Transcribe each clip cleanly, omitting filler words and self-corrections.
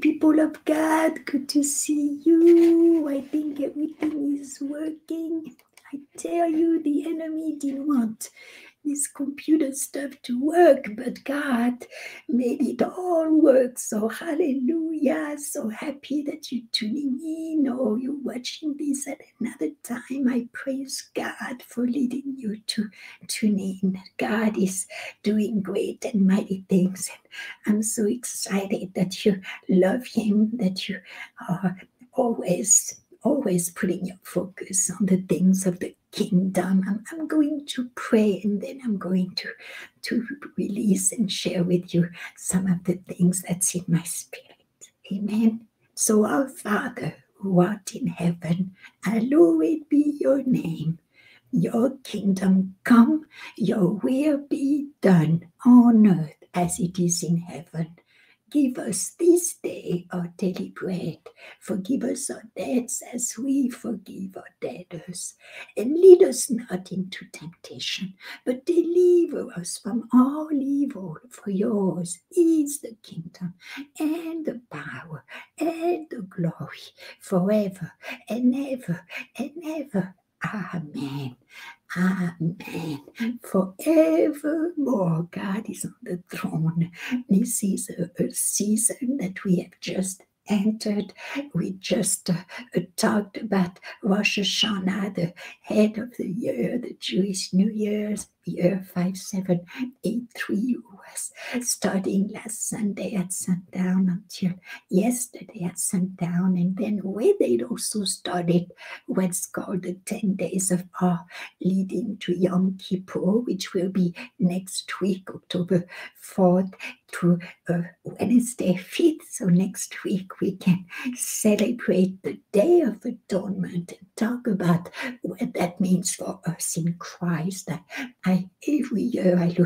people of God, good to see you. I think everything is working. I tell you, the enemy didn't want this computer stuff to work, but God made it all work. So hallelujah. So happy that you're tuning in or you're watching this at another time. I praise God for leading you to tune in. God is doing great and mighty things. I'm so excited that you love him, that you are always putting your focus on the things of the kingdom. I'm going to pray, and then I'm going to release and share with you some of the things that's in my spirit. Amen. So our Father, who art in heaven, hallowed be your name. Your kingdom come, your will be done on earth as it is in heaven. Give us this day our daily bread. Forgive us our debts as we forgive our debtors. And lead us not into temptation, but deliver us from all evil. For yours is the kingdom and the power and the glory forever and ever and ever. Amen. Amen. Forevermore, God is on the throne. This is a season that we have just entered. We just talked about Rosh Hashanah, the head of the year, the Jewish New Year's, year 5783 was starting last Sunday at sundown until yesterday at sundown. And then with it also started what's called the 10 days of awe leading to Yom Kippur, which will be next week, October 4th to Wednesday 5th. So next week we can celebrate the Day of Atonement and talk about what that means for us in Christ. Every year I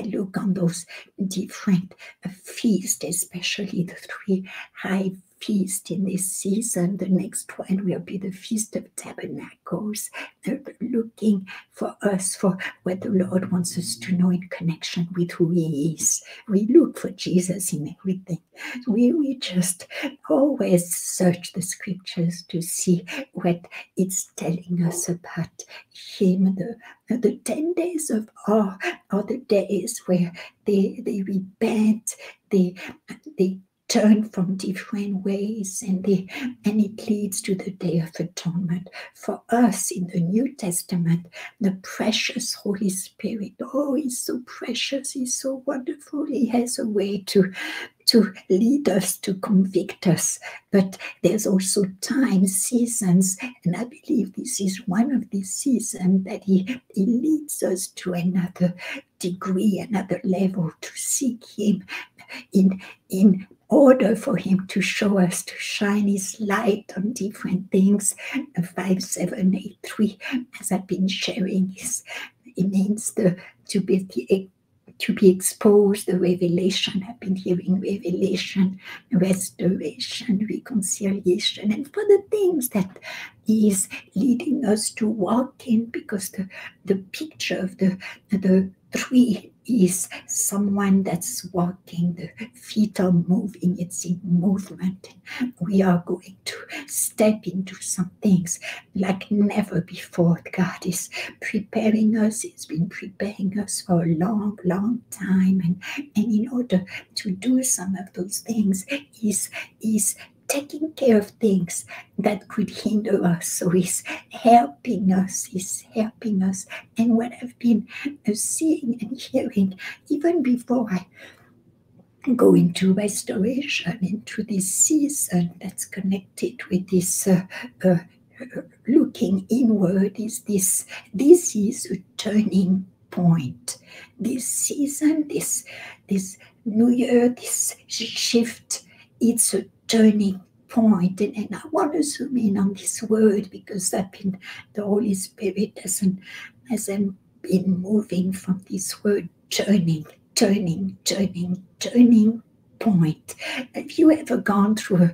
look on those different feasts, especially the three high feast in this season. The next one will be the Feast of Tabernacles. They're looking for us for what the Lord wants us to know in connection with who he is. We look for Jesus in everything. We just always search the scriptures to see what it's telling us about him. The 10 days of awe are the days where they repent, they turn from different ways, and it leads to the Day of Atonement. For us in the New Testament, the precious Holy Spirit, oh, he's so precious, he's so wonderful, he has a way to lead us, to convict us. But there's also time, seasons, and I believe this is one of these seasons that he leads us to another degree, another level, to seek him in order for him to show us, to shine his light on different things. 5783, as I've been sharing, it means to be exposed, the revelation. I've been hearing revelation, restoration, reconciliation, and for the things that he is leading us to walk in, because the picture of the tree is someone that's walking, the feet are moving, it's in movement. We are going to step into some things like never before. God is preparing us, he's been preparing us for a long, long time. And in order to do some of those things, he's taking care of things that could hinder us. So he's helping us. He's helping us. And what I've been seeing and hearing, even before I go into restoration, into this season that's connected with this looking inward, is this is a turning point. This season, this new year, this shift, it's a turning point. And I want to zoom in on this word, because the Holy Spirit hasn't been moving from this word turning point. Have you ever gone through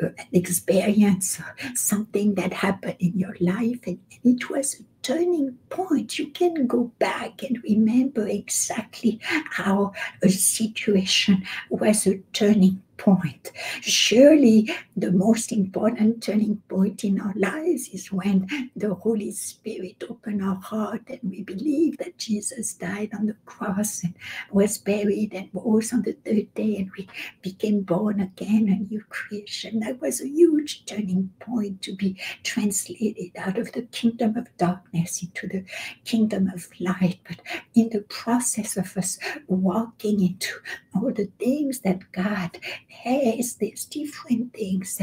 an experience, something that happened in your life, and it was a turning point? You can go back and remember exactly how a situation was a turning point. Surely the most important turning point in our lives is when the Holy Spirit opened our heart and we believe that Jesus died on the cross and was buried and rose on the third day, and we became born again, a new creation. That was a huge turning point, to be translated out of the kingdom of darkness into the kingdom of light. But in the process of us walking into all the things that God has, there's different things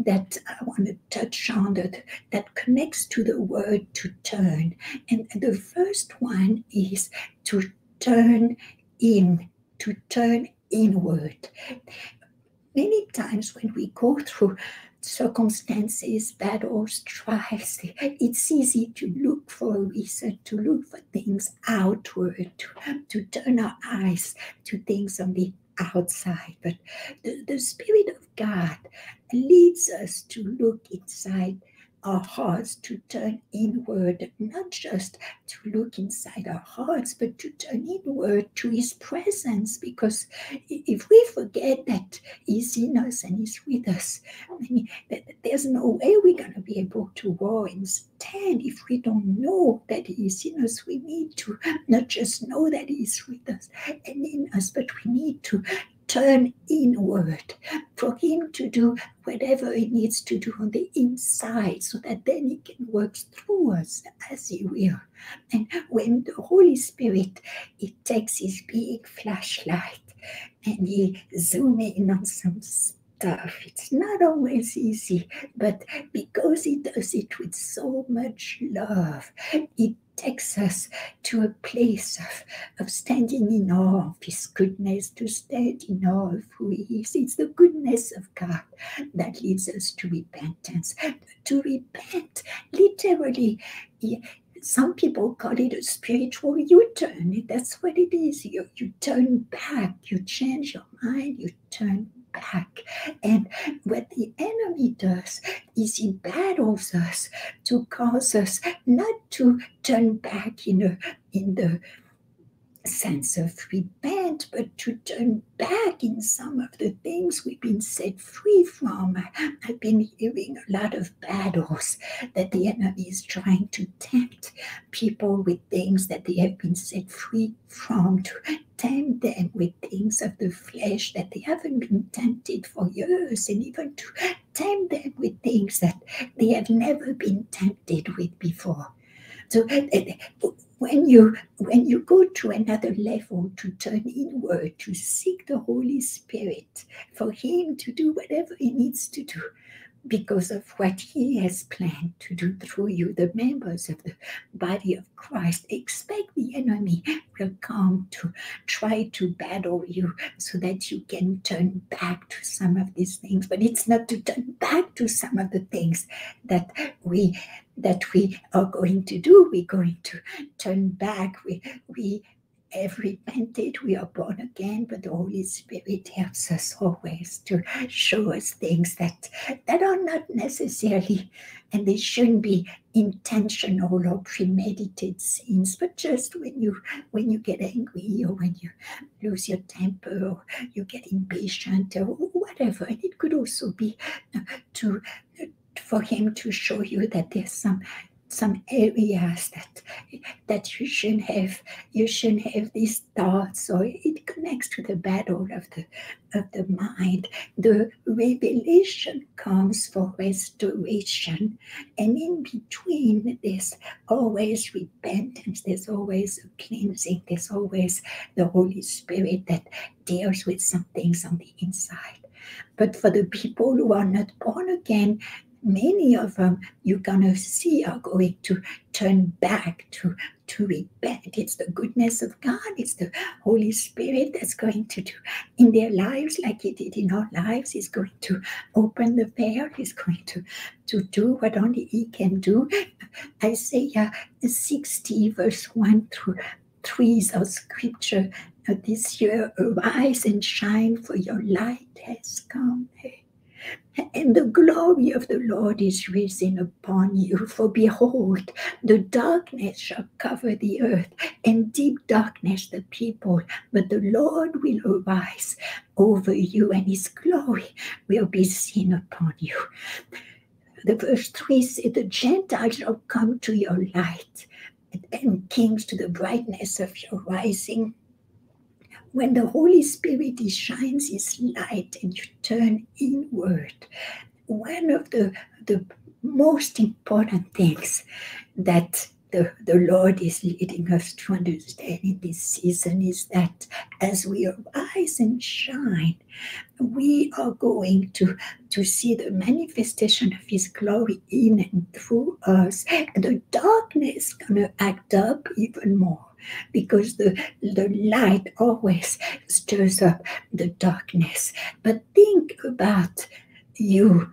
that I want to touch on that connects to the word to turn. And the first one is to turn in, to turn inward. Many times when we go through circumstances, battles, trials, it's easy to look for a reason, to look for things outward, to turn our eyes to things on the outside. But the Spirit of God leads us to look inside our hearts, to turn inward, not just to look inside our hearts, but to turn inward to His presence. Because if we forget that He's in us and He's with us, I mean, there's no way we're going to be able to war and stand if we don't know that He is in us. We need to not just know that He is with us and in us, but we need to turn inward for Him to do whatever He needs to do on the inside, so that then He can work through us as He will. And when the Holy Spirit, He takes His big flashlight and He zooms in on some stuff, it's not always easy, but because He does it with so much love, it takes us to a place of standing in awe of His goodness, to stand in awe of who He is. It's the goodness of God that leads us to repentance. To repent, literally, some people call it a spiritual U-turn. That's what it is. You turn back, you change your mind, you turn back. And what the enemy does is he battles us to cause us not to turn back in the sense of repent, but to turn back in some of the things we've been set free from. I've been hearing a lot of battles that the enemy is trying to tempt people with things that they have been set free from, to tempt them with things of the flesh that they haven't been tempted for years, and even to tempt them with things that they have never been tempted with before. So when you go to another level, to turn inward, to seek the Holy Spirit for Him to do whatever He needs to do because of what He has planned to do through you, the members of the body of Christ, expect the enemy will come to try to battle you so that you can turn back to some of these things. But it's not to turn back to some of the things that we are going to do. We're going to turn back. We have repented, we are born again, but the Holy Spirit helps us always to show us things that are not necessarily, and they shouldn't be, intentional or premeditated sins, but just when you get angry, or when you lose your temper, or you get impatient, or whatever. And it could also be for Him to show you that there's some areas that you shouldn't have these thoughts. Or it connects to the battle of the mind. The revelation comes for restoration, and in between there's always repentance, there's always a cleansing, there's always the Holy Spirit that deals with some things on the inside. But for the people who are not born again, many of them you're going to see are going to turn back to repent. It's the goodness of God. It's the Holy Spirit that's going to do in their lives like He did in our lives. He's going to open the veil. He's going to do what only He can do. Isaiah 60:1-3 is our scripture this year. Arise and shine, for your light has come. And the glory of the Lord is risen upon you. For behold, the darkness shall cover the earth, and deep darkness the people. But the Lord will arise over you, and his glory will be seen upon you. The verse 3 says, the Gentiles shall come to your light, and kings to the brightness of your rising. When the Holy Spirit shines his light and you turn inward, one of the most important things that the Lord is leading us to understand in this season is that as we arise and shine, we are going to see the manifestation of his glory in and through us. And the darkness is going to act up even more, because the light always stirs up the darkness. But think about you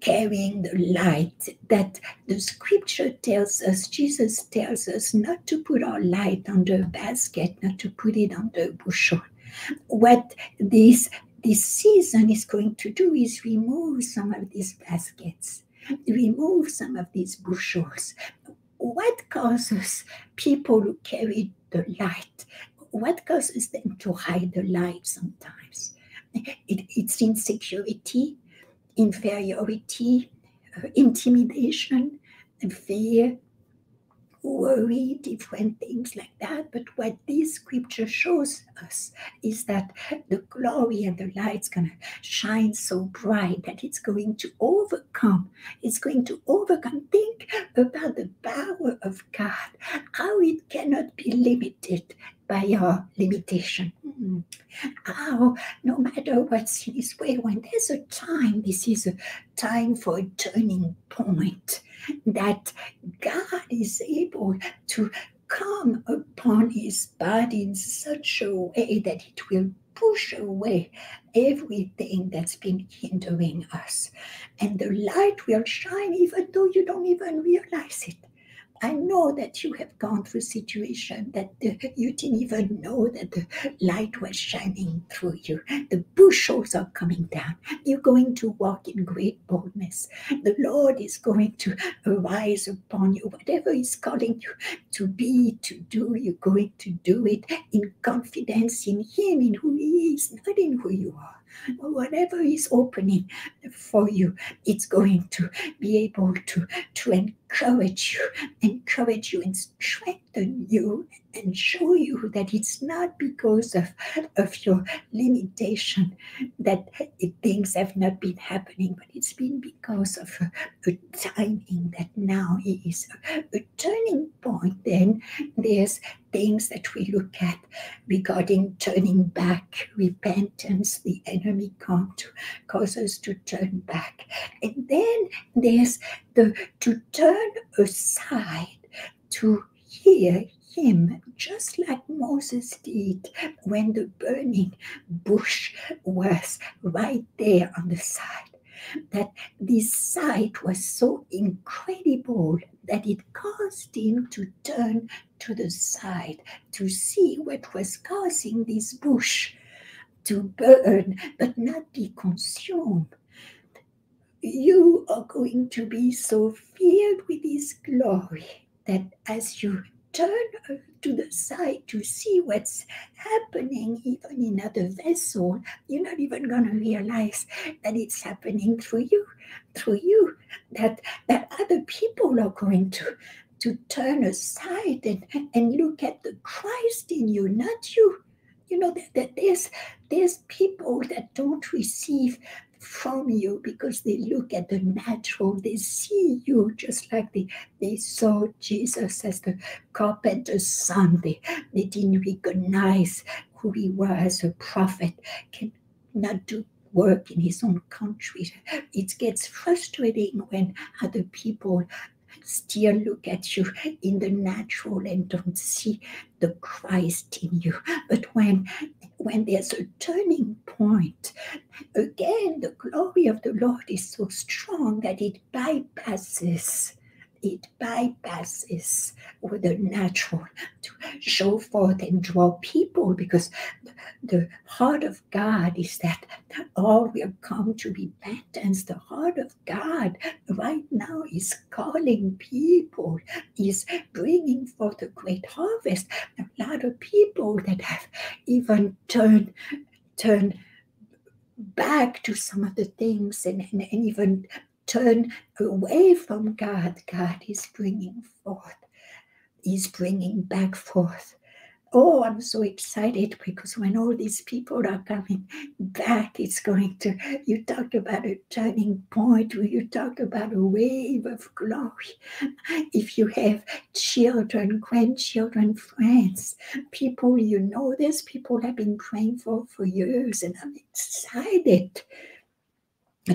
carrying the light that the scripture tells us, Jesus tells us not to put our light under a basket, not to put it under a bushel. What this season is going to do is remove some of these baskets, remove some of these bushels. What causes people who carry the light? What causes them to hide the light sometimes? It's insecurity, inferiority, intimidation, fear, worry, different things like that. But what this scripture shows us is that the glory and the light's going to shine so bright that it's going to overcome. It's going to overcome. Think about the power of God, how it cannot be limited by our limitation. How, no matter what's in his way, when there's a time, this is a time for a turning point, that God is able to come upon his body in such a way that it will push away everything that's been hindering us. And the light will shine even though you don't even realize it. I know that you have gone through a situation that you didn't even know that the light was shining through you. The bushels are coming down. You're going to walk in great boldness. The Lord is going to arise upon you. Whatever he's calling you to be, to do, you're going to do it in confidence in him, in who he is, not in who you are. Whatever is opening for you, it's going to be able to encourage you and strengthen you and show you that it's not because of your limitation that things have not been happening, but it's been because of a timing that now is a turning point. Then there's things that we look at regarding turning back, repentance, the enemy comes to cause us to turn back. And then there's to turn aside, to hear him, just like Moses did when the burning bush was right there on the side. That this sight was so incredible that it caused him to turn to the side to see what was causing this bush to burn but not be consumed. You are going to be so filled with his glory that as you turn to the side to see what's happening even in other vessels, you're not even going to realize that it's happening through you, that other people are going to turn aside and look at the Christ in you, not you. You know, that there's people that don't receive from you because they look at the natural. They see you just like they saw Jesus as the carpenter's son. They didn't recognize who he was. A prophet cannot do work in his own country. It gets frustrating when other people still look at you in the natural and don't see the Christ in you. But when there's a turning point, again, the glory of the Lord is so strong that it bypasses it bypasses with the natural to show forth and draw people, because the heart of God is that all will come to repentance. The heart of God right now is calling people, is bringing forth a great harvest. A lot of people that have even turned back to some of the things and even turn away from God. God is bringing forth. He's bringing back forth. Oh, I'm so excited, because when all these people are coming back, it's going to, you talk about a turning point, where you talk about a wave of glory. If you have children, grandchildren, friends, people you know, there's people I've been praying for years, and I'm excited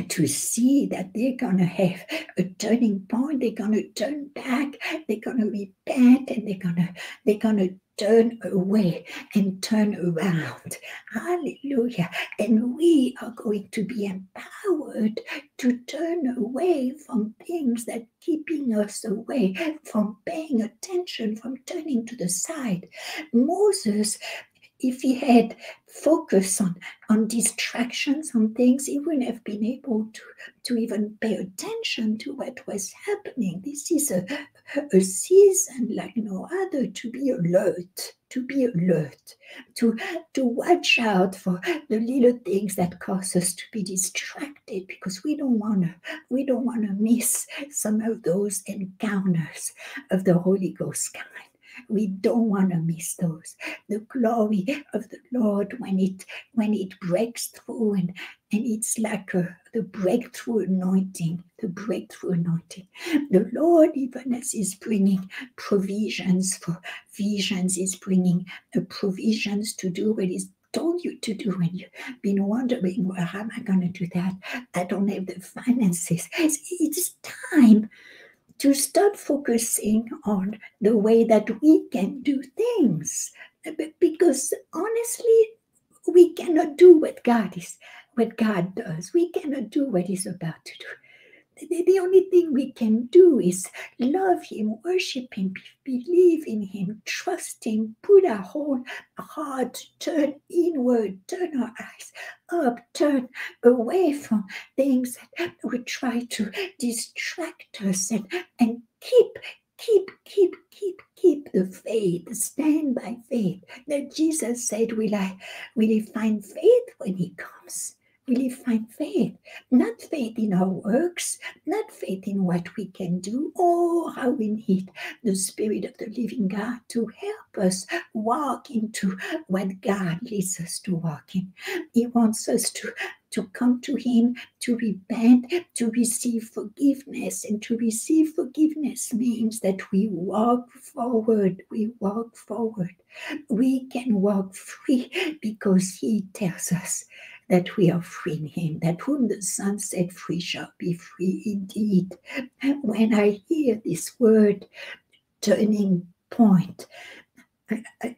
to see that they're going to have a turning point. They're going to turn back, they're going to repent, and they're going to turn away and turn around. Hallelujah. And we are going to be empowered to turn away from things that are keeping us away from paying attention, from turning to the side. Moses, if he had focused on distractions, on things, he wouldn't have been able to even pay attention to what was happening. This is a season like no other to be alert, to watch out for the little things that cause us to be distracted, because we don't want to miss some of those encounters of the Holy Ghost kind. We don't want to miss those. The glory of the Lord, when it breaks through, and it's like the breakthrough anointing, The Lord, even as He's bringing provisions for visions, is bringing provisions to do what He's told you to do, and you've been wondering, well, how am I going to do that? I don't have the finances. It's time to start focusing on the way that we can do things. Because honestly, we cannot do what God does. We cannot do what He's about to do. The only thing we can do is love Him, worship Him, believe in Him, trust Him, put our whole heart, turn inward, turn our eyes up, turn away from things that would try to distract us, and keep the faith, stand by faith. That Jesus said, will he find faith when He comes? Will He find faith? Not faith in our works, not faith in what we can do. Oh, how we need the Spirit of the living God to help us walk into what God leads us to walk in. He wants us to come to Him, to repent, to receive forgiveness. And to receive forgiveness means that we walk forward. We can walk free, because He tells us that we are free in Him, that whom the Son set free shall be free indeed. When I hear this word, turning point, I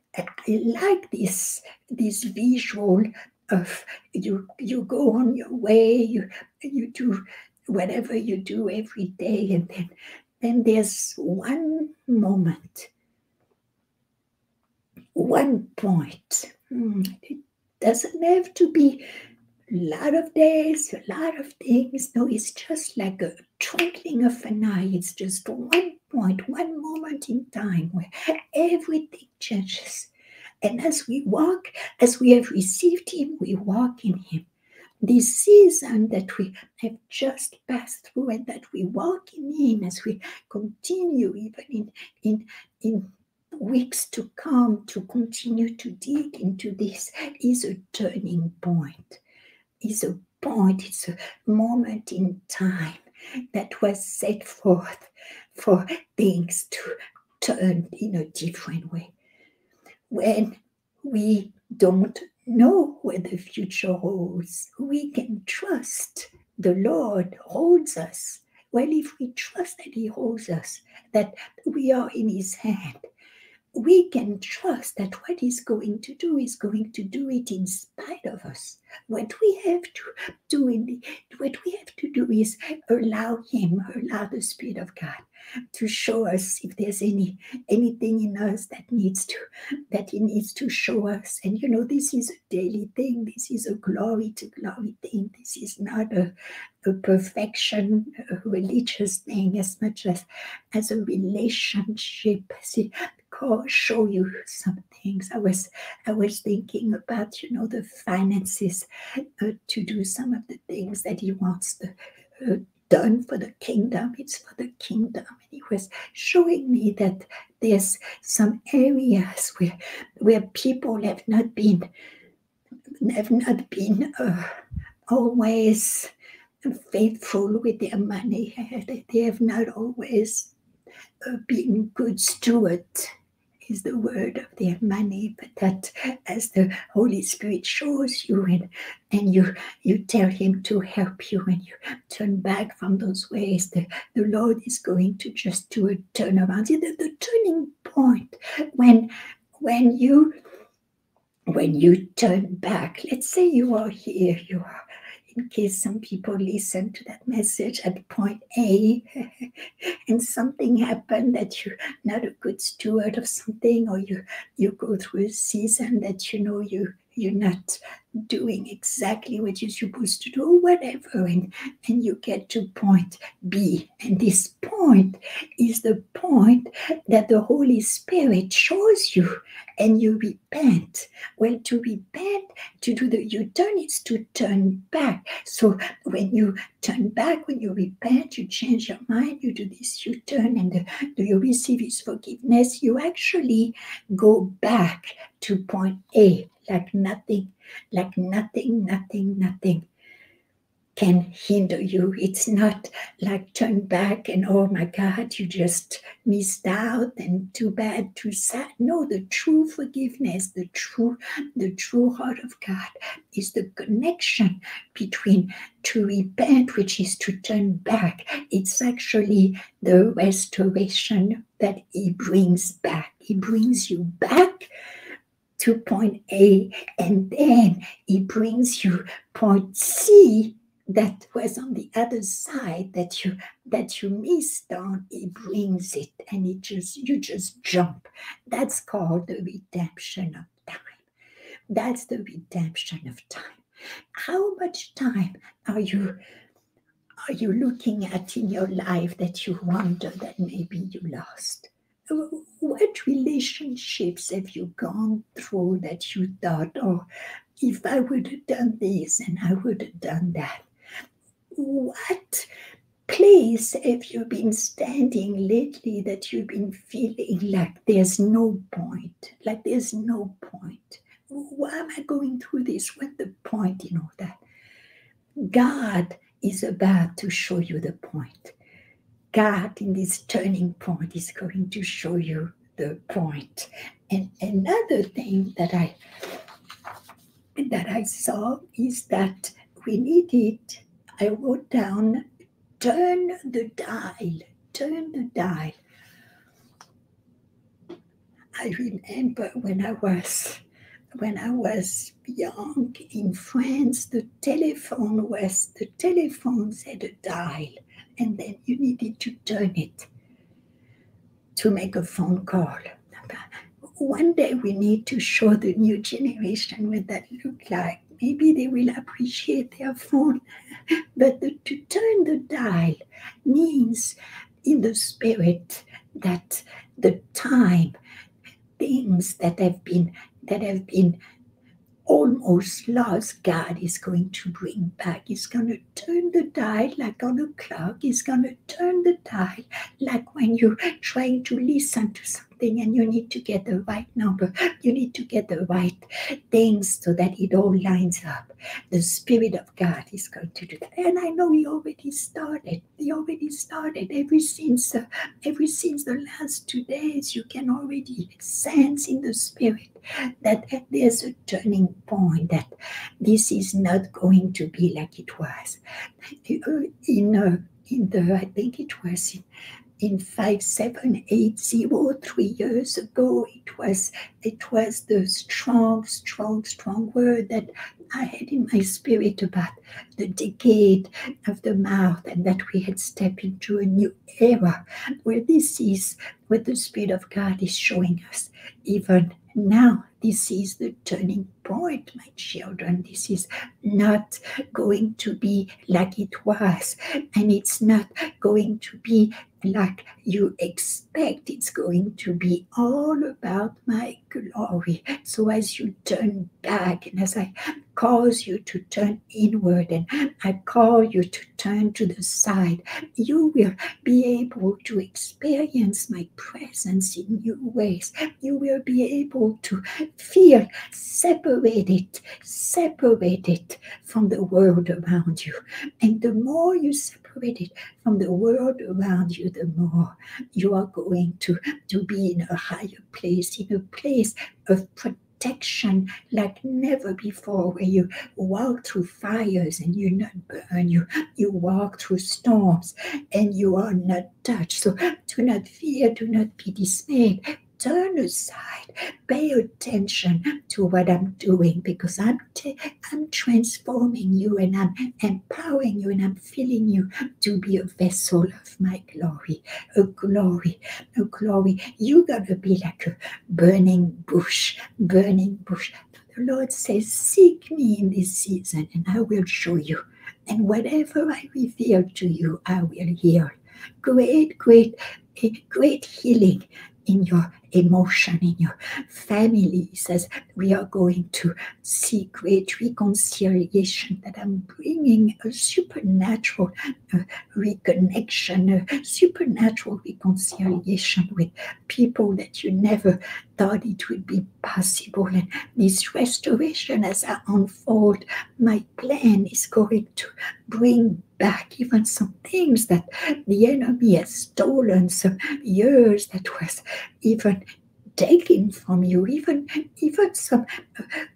like this visual of you go on your way, you do whatever you do every day, and then there's one moment, one point. Doesn't have to be a lot of days, a lot of things. No, it's just like a twinkling of an eye. It's just one point, one moment in time where everything changes. And as we walk, as we have received Him, we walk in Him. This season that we have just passed through, and that we walk in Him as we continue, even in weeks to come, to continue to dig into this, is a turning point. It's a moment in time that was set forth for things to turn in a different way. When we don't know what the future holds, we can trust the Lord holds us. Well, if we trust that He holds us, that we are in His hand, we can trust that what he's going to do is going to do it in spite of us. What we have to do, is allow him, allow the Spirit of God to show us if there's anything in us that he needs to show us. And you know, this is a daily thing. This is a glory to glory thing. This is not a perfection, a religious thing as much as a relationship. See, show you some things. I was thinking about, you know, the finances to do some of the things that he wants done for the kingdom. It's for the kingdom. And he was showing me that there's some areas where people have not been always faithful with their money. They have not always been good stewards is the word of their money, but that as the Holy Spirit shows you and you tell him to help you and you turn back from those ways, the Lord is going to just do a turnaround. See, the turning point when you turn back, let's say you are here, you are, in case some people listen to that message at point A and something happened that you're not a good steward of something, or you go through a season that you know you're not doing exactly what you're supposed to do, or whatever, and you get to point B. And this point is the point that the Holy Spirit shows you and you repent. Well, to repent, to do the U-turn, is to turn back. So when you turn back, when you repent, you change your mind, you do this U-turn, and you receive his forgiveness, you actually go back to point A. Like nothing can hinder you. It's not like turn back and, oh my God, you just missed out and too bad, too sad. No, the true forgiveness, the true heart of God is the connection between to repent, which is to turn back. It's actually the restoration that he brings back. He brings you back to point A, and then he brings you point C that was on the other side that you missed on. He brings it, and you just jump. That's called the redemption of time. That's the redemption of time. How much time are you looking at in your life that you wonder that maybe you lost? What relationships have you gone through that you thought, oh, if I would have done this and I would have done that? What place have you been standing lately that you've been feeling like there's no point, like there's no point? Why am I going through this? What's the point in all that? God is about to show you the point. God, in this turning point, is going to show you the point. And another thing that I saw is that we need it. I wrote down, turn the dial. I remember when I was young in France, the telephones had a dial. And then you needed to turn it to make a phone call. One day we need to show the new generation what that looked like. Maybe they will appreciate their phone. But to turn the dial means in the spirit that the time, things that have been almost lost, God is going to bring back. He's going to turn the dial like on a clock. He's going to turn the dial like when you're trying to listen to something and you need to get the right number. You need to get the right things so that it all lines up. The Spirit of God is going to do that. And I know he already started. Ever since the last 2 days, you can already sense in the Spirit that there's a turning point, that this is not going to be like it was. In the, I think it was in 5, 7, 8, 0, 3 years ago, it was the strong word that I had in my spirit about the decade of the mouth, and that we had stepped into a new era where this is what the Spirit of God is showing us. Even now, this is the turning point, my children. This is not going to be like it was, and it's not going to be like you expect. It's going to be all about my glory. So as you turn back, and as I cause you to turn inward, and I call you to turn to the side, you will be able to experience my presence in new ways. You will be able to feel separated from the world around you. And the more you separate it from the world around you, the more you are going to be in a higher place, in a place of protection like never before, where you walk through fires and you not burn, you walk through storms and you are not touched. So do not fear, do not be dismayed. Turn aside, pay attention to what I'm doing, because I'm transforming you, and I'm empowering you, and I'm filling you to be a vessel of my glory, a glory. You're going to be like a burning bush. The Lord says, seek me in this season, and I will show you. And whatever I reveal to you, I will heal. Great healing in your emotion, in your family. He says, we are going to see great reconciliation, that I'm bringing a supernatural reconnection, a supernatural reconciliation with people that you never thought it would be possible. And this restoration, as I unfold, my plan is going to bring back even some things that the enemy has stolen, some years that was even taken from you, even some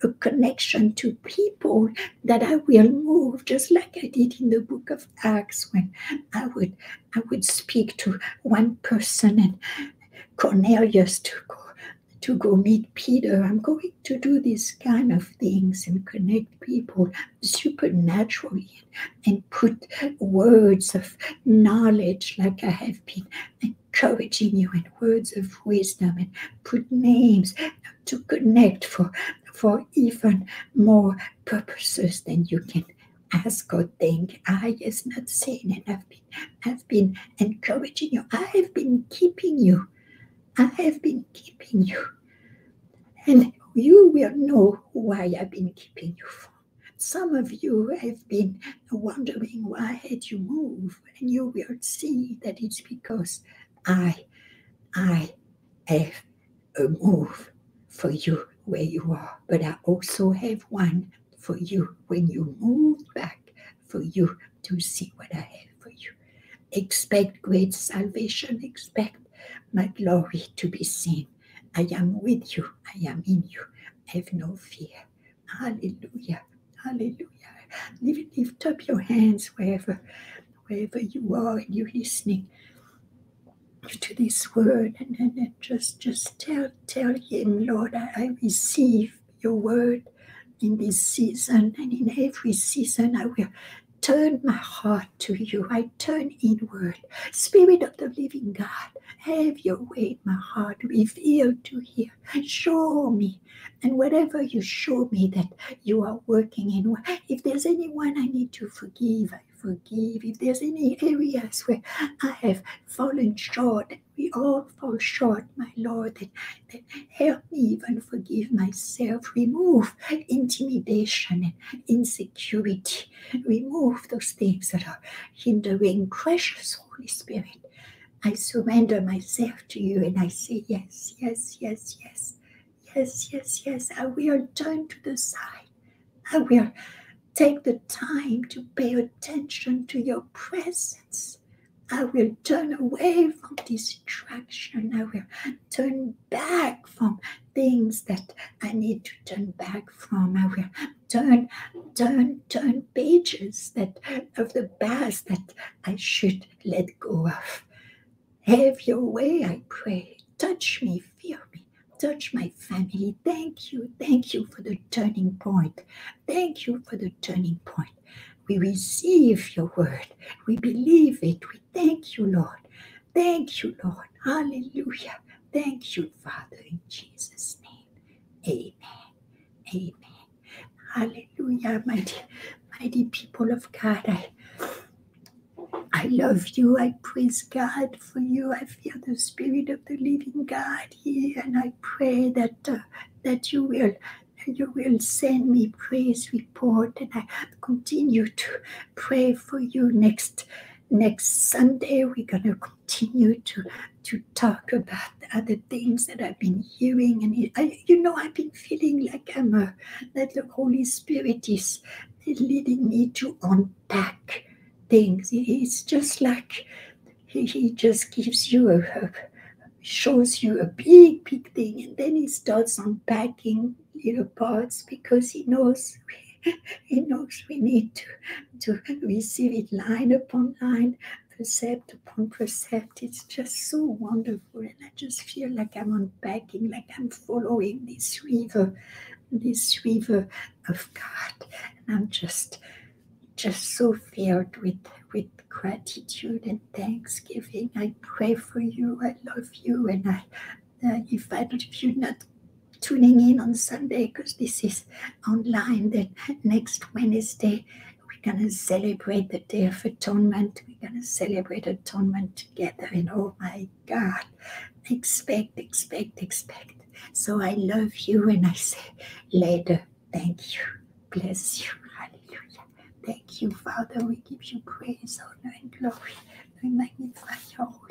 a connection to people that I will move, just like I did in the book of Acts, when I would speak to one person and Cornelius to go meet Peter. I'm going to do these kind of things and connect people supernaturally, and put words of knowledge like I have been encouraging you, and words of wisdom, and put names to connect for even more purposes than you can ask or think. Eye is not seen, and I've been encouraging you. I have been keeping you, and you will know why I've been keeping you for. Some of you have been wondering, why had you moved, and you will see that it's because I have a move for you where you are, but I also have one for you when you move back, for you to see what I have for you. Expect great salvation, expect my glory to be seen. I am with you. I am in you. Have no fear. Hallelujah. Hallelujah. Lift up your hands wherever you are, and you're listening to this word, and just tell him, Lord, I receive your word in this season, and in every season I will turn my heart to you. I turn inward. Spirit of the living God, have your way in my heart. Reveal to here. Show me. And whatever you show me that you are working in, if there's anyone I need to forgive, I forgive. If there's any areas where I have fallen short, we all fall short, my Lord, and help me even forgive myself. Remove intimidation and insecurity. Remove those things that are hindering. Precious Holy Spirit, I surrender myself to you, and I say yes, yes, yes, yes, yes, yes, yes. I will turn to the side. I will take the time to pay attention to your presence. I will turn away from distraction. I will turn back from things that I need to turn back from. I will turn pages that of the past that I should let go of. Have your way, I pray. Touch me, fill me. Touch my family. Thank you. Thank you for the turning point. Thank you for the turning point. We receive your word. We believe it. We thank you, Lord. Thank you, Lord. Hallelujah. Thank you, Father, in Jesus' name. Amen. Amen. Hallelujah, mighty people of God. I love you. I praise God for you. I feel the Spirit of the living God here, and I pray that you will send me praise report, and I continue to pray for you. Next Sunday, we're going to continue to talk about the other things that I've been hearing. And I've been feeling like that the Holy Spirit is leading me to unpack things. It's just like he just gives you shows you a big thing, and then he starts unpacking little parts, because he knows we need to receive it line upon line, precept upon precept. It's just so wonderful, and I just feel like I'm unpacking, like I'm following this river of God, and I'm just so filled with gratitude and thanksgiving. I pray for you. I love you, and if you're not tuning in on Sunday, because this is online, then next Wednesday we're going to celebrate the Day of Atonement. We're going to celebrate Atonement together, and oh my God, expect. So I love you, and I say later, thank you, bless you, hallelujah. Thank you, Father, we give you praise, honor, and glory. We magnify your